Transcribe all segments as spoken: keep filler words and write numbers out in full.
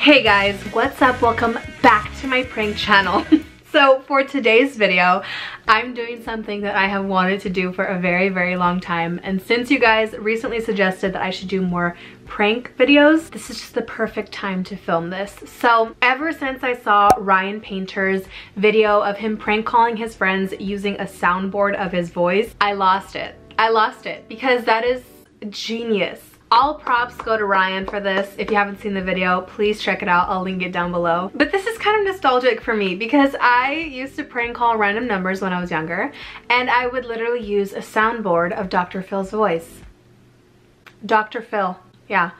Hey guys, what's up? Welcome back to my prank channel. So for today's video, I'm doing something that I have wanted to do for a very, very long time. And since you guys recently suggested that I should do more prank videos, this is just the perfect time to film this. So ever since I saw Ryan Paynter's video of him prank calling his friends using a soundboard of his voice, I lost it. I lost it because that is genius. All props go to Ryan for this. If you haven't seen the video, please check it out. I'll link it down below. But this is kind of nostalgic for me because I used to prank call random numbers when I was younger, and I would literally use a soundboard of Doctor Phil's voice. Doctor Phil, yeah.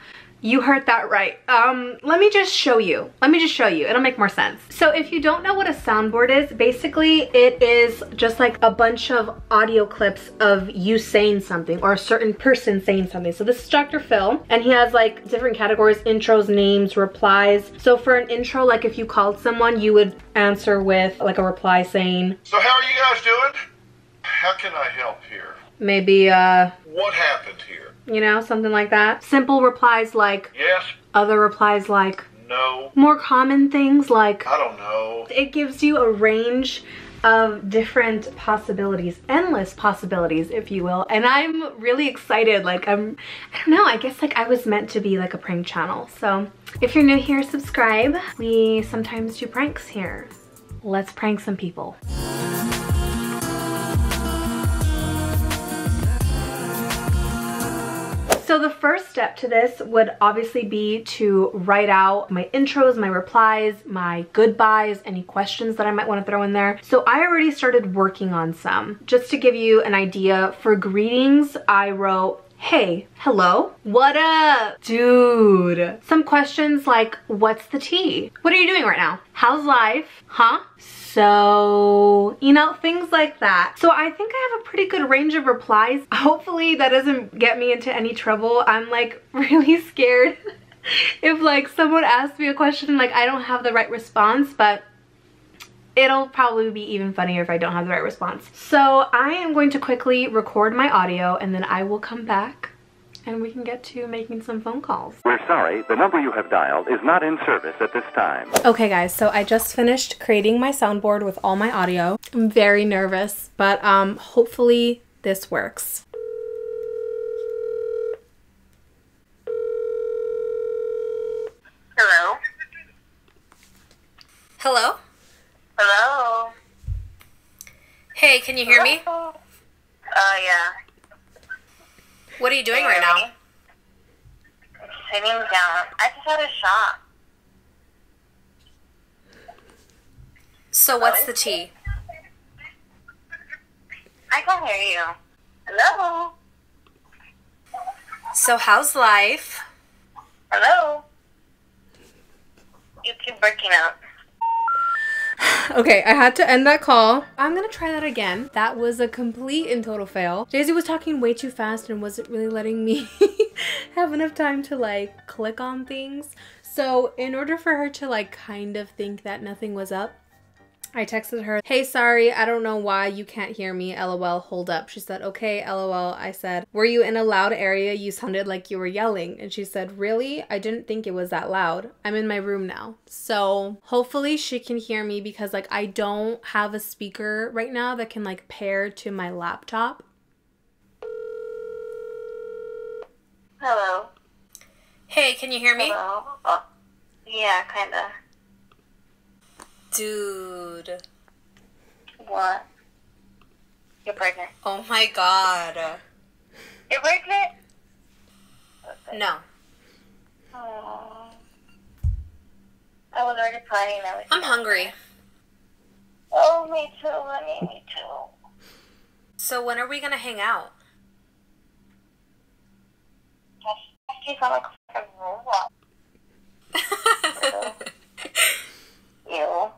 You heard that right. Um, let me just show you. Let me just show you. It'll make more sense. So if you don't know what a soundboard is, basically it is just like a bunch of audio clips of you saying something or a certain person saying something. So this is Doctor Phil, and he has like different categories: intros, names, replies. So for an intro, like if you called someone, you would answer with like a reply saying, "So how are you guys doing? How can I help here?" Maybe, uh... "What happened here?" You know, something like that. Simple replies like "Yes." Other replies like "No." More common things like "I don't know." It gives you a range of different possibilities, endless possibilities, if you will. And I'm really excited. Like I'm, I don't know, I guess like I was meant to be like a prank channel. So if you're new here, subscribe. We sometimes do pranks here. Let's prank some people. So the first step to this would obviously be to write out my intros, my replies, my goodbyes, any questions that I might want to throw in there. So I already started working on some. Just to give you an idea, for greetings, I wrote, "Hey, hello, what up, dude?" Some questions like, "What's the tea? What are you doing right now? How's life? Huh? So," you know, things like that. So I think I have a pretty good range of replies. Hopefully that doesn't get me into any trouble. I'm like really scared if like someone asks me a question, like I don't have the right response, but it'll probably be even funnier if I don't have the right response. So I am going to quickly record my audio, and then I will come back and we can get to making some phone calls. We're sorry, the number you have dialed is not in service at this time. Okay guys, so I just finished creating my soundboard with all my audio. I'm very nervous, but um, hopefully this works. Hello? Hello? Hello? Hey, can you hear me? Oh, uh, yeah. What are you doing right now? Sitting down. I just had a shot. So what's the tea? I can hear you. Hello? So how's life? Hello? You keep breaking up. Okay, I had to end that call. I'm gonna try that again. That was a complete and total fail. Daisy was talking way too fast and wasn't really letting me have enough time to like click on things. So in order for her to like kind of think that nothing was up, I texted her, "Hey, sorry, I don't know why you can't hear me, lol, hold up." She said, "Okay, lol." I said, "Were you in a loud area? You sounded like you were yelling." And she said, "Really? I didn't think it was that loud. I'm in my room now." So hopefully she can hear me because like I don't have a speaker right now that can like pair to my laptop. Hello. Hey, can you hear me? Hello. Oh, yeah, kinda. Dude. What? You're pregnant. Oh my god. You're pregnant? No. Aww. I was already planning that. I'm hungry. Oh, me too, honey. Me too. So when are we gonna hang out? I sound like a robot. Ew.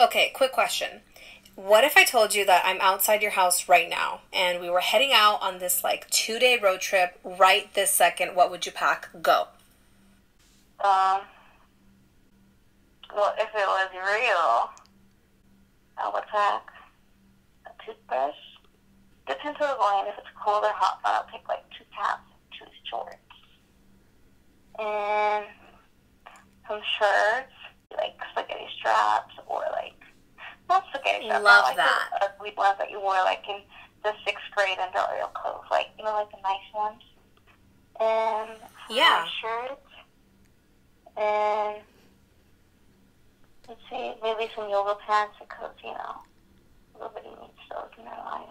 Okay, quick question. What if I told you that I'm outside your house right now and we were heading out on this like two day road trip right this second? What would you pack? Go. Um, well, if it was real, I would pack a toothbrush. Depends where we're going. If it's cold or hot, I'll pick like two caps and two shorts. And I'm sure, like spaghetti straps or like not spaghetti straps. Love but, like, that. Those ugly ones that you wore like in the sixth grade under Ariel Cove, like you know, like the nice ones. And yeah, shirts and let's see, maybe some yoga pants because you know nobody needs those in their life.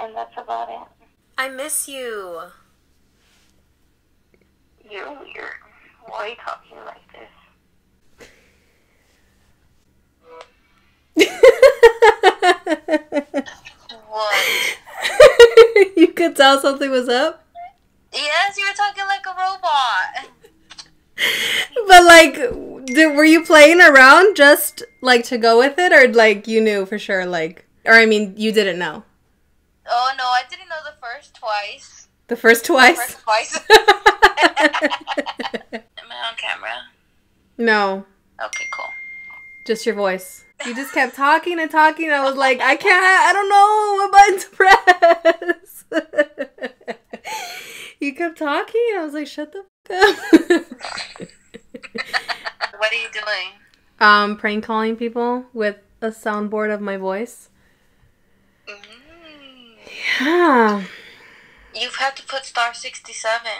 And that's about it. I miss you. You're weird. Why are you talking like this? What? You could tell something was up? Yes, you were talking like a robot. But like, did, were you playing around just like to go with it? Or like you knew for sure like, or I mean you didn't know? Oh no, I didn't know the first twice. The first twice? The first twice. Am I on camera? No. Okay, cool. Just your voice. You just kept talking and talking. And I was like, I can't, I don't know what button to press. You kept talking. I was like, shut the f up. What are you doing? Um, prank calling people with a soundboard of my voice. Mm-hmm. Yeah. You've had to put star sixty-seven.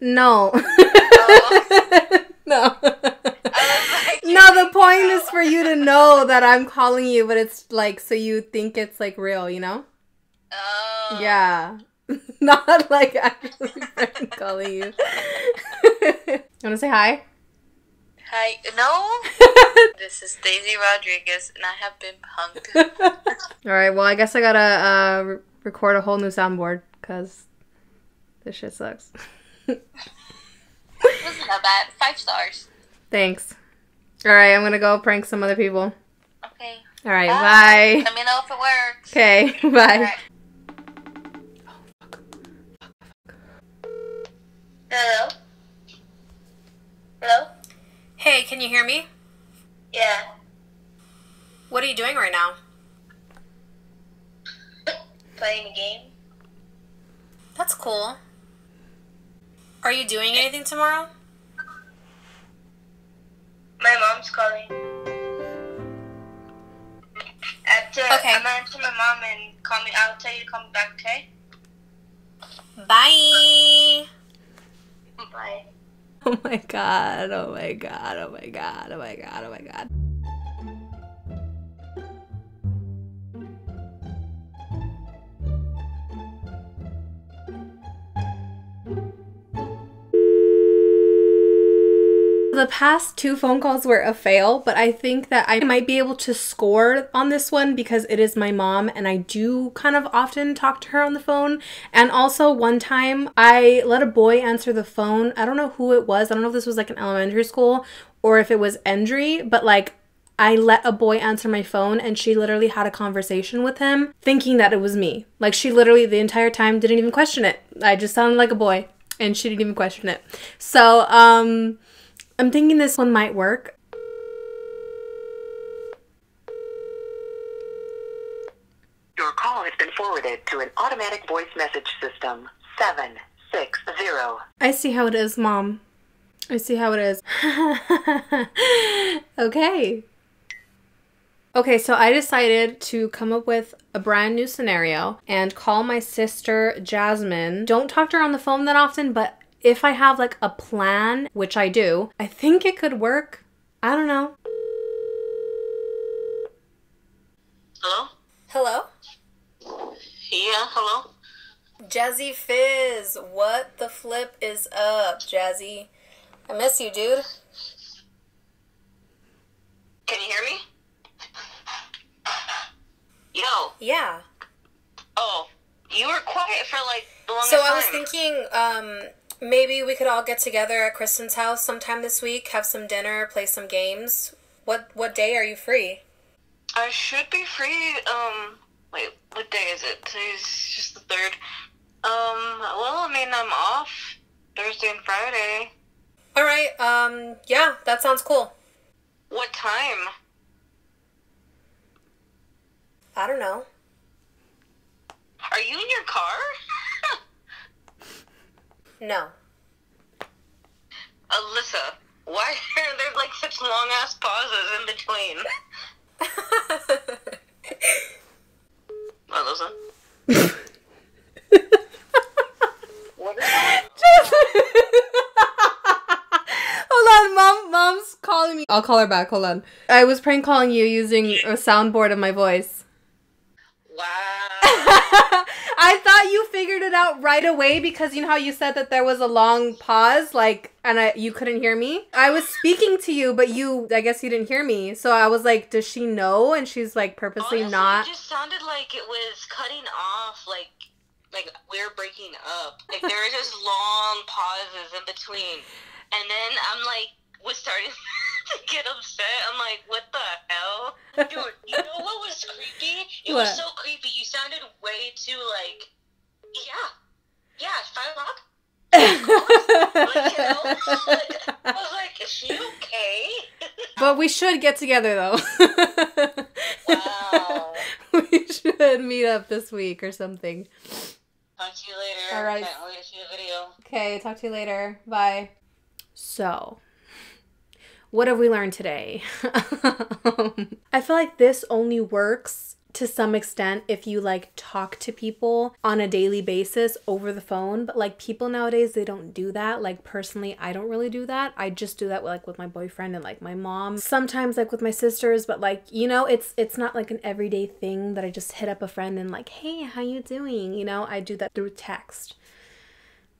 No. Oh. No. Like, no, the point know. is for you to know that I'm calling you, but it's like, so you think it's like real, you know? Oh. Yeah. Not like actually calling you. You want to say hi? Hi. No. This is Daisy Rodriguez, and I have been punked. All right. Well, I guess I gotta uh, re record a whole new soundboard because this shit sucks. It wasn't that bad. Five stars. Thanks. All right. I'm gonna go prank some other people. Okay. All right. Bye. bye. Let me know if it works. Okay. Bye. All right. Oh, fuck. Fuck, fuck. Hello. Hello. Hey, can you hear me? Yeah. What are you doing right now? Playing a game. That's cool. Are you doing anything tomorrow? My mom's calling. I have to, okay. I'm gonna answer my mom and call me. I'll tell you to call me back, okay? Bye. Bye. Oh my god, oh my god, oh my god, oh my god, oh my god. The past two phone calls were a fail, but I think that I might be able to score on this one because it is my mom and I do kind of often talk to her on the phone. And also one time I let a boy answer the phone. I don't know who it was. I don't know if this was like an elementary school or if it was entry, but like I let a boy answer my phone and she literally had a conversation with him thinking that it was me. Like she literally the entire time didn't even question it. I just sounded like a boy and she didn't even question it. So, um... I'm thinking this one might work. Your call has been forwarded to an automatic voice message system. seven six zero. I see how it is, Mom. I see how it is. Okay. Okay, so I decided to come up with a brand new scenario and call my sister, Jasmine. Don't talk to her on the phone that often, but if I have like a plan, which I do, I think it could work. I don't know. Hello? Hello? Yeah, hello? Jazzy Fizz, what the flip is up, Jazzy? I miss you, dude. Can you hear me? Yo. Yeah. Oh, you were quiet for like the longest time. So I was thinking, um... maybe we could all get together at Kristen's house sometime this week, have some dinner, play some games. What what day are you free? I should be free. Um, wait, what day is it? Today's just the third. Um, well, I mean, I'm off Thursday and Friday. All right. Um, yeah, that sounds cool. What time? I don't know. Are you in your car? No. Alyssa, Why are there like such long ass pauses in between? What was that? What is that? Hold on, mom. Mom's calling me. I'll call her back. Hold on. I was prank calling you using a soundboard of my voice. Wow. I thought you figured it out right away because you know how you said that there was a long pause, like, and I, you couldn't hear me? I was speaking to you, but you, I guess you didn't hear me. So I was like, does she know? And she's like purposely Honestly, not. It just sounded like it was cutting off, like, like we were breaking up. Like there were just long pauses in between. And then I'm like, was starting to get upset. I'm like, what the hell? Dude, you know what was creepy? It what? was so creepy. You sounded way too, like, yeah. Yeah, five o'clock? Like, you know? Like, I was like, is she okay? But we should get together, though. Wow. We should meet up this week or something. Talk to you later. All right. I'll get you a video. Okay, talk to you later. Bye. So... what have we learned today? um, I feel like this only works to some extent if you like talk to people on a daily basis over the phone, but like people nowadays, they don't do that. Like personally, I don't really do that. I just do that with, like with my boyfriend and like my mom, sometimes like with my sisters, but like, you know, it's it's not like an everyday thing that I just hit up a friend and like, hey, how you doing? You know, I do that through text.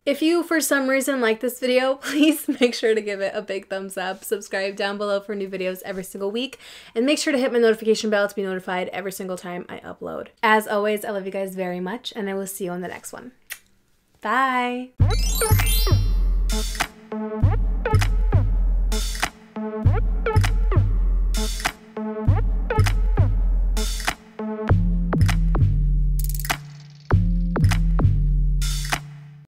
If you, for some reason, like this video, please make sure to give it a big thumbs up. Subscribe down below for new videos every single week. And make sure to hit my notification bell to be notified every single time I upload. As always, I love you guys very much, and I will see you on the next one. Bye!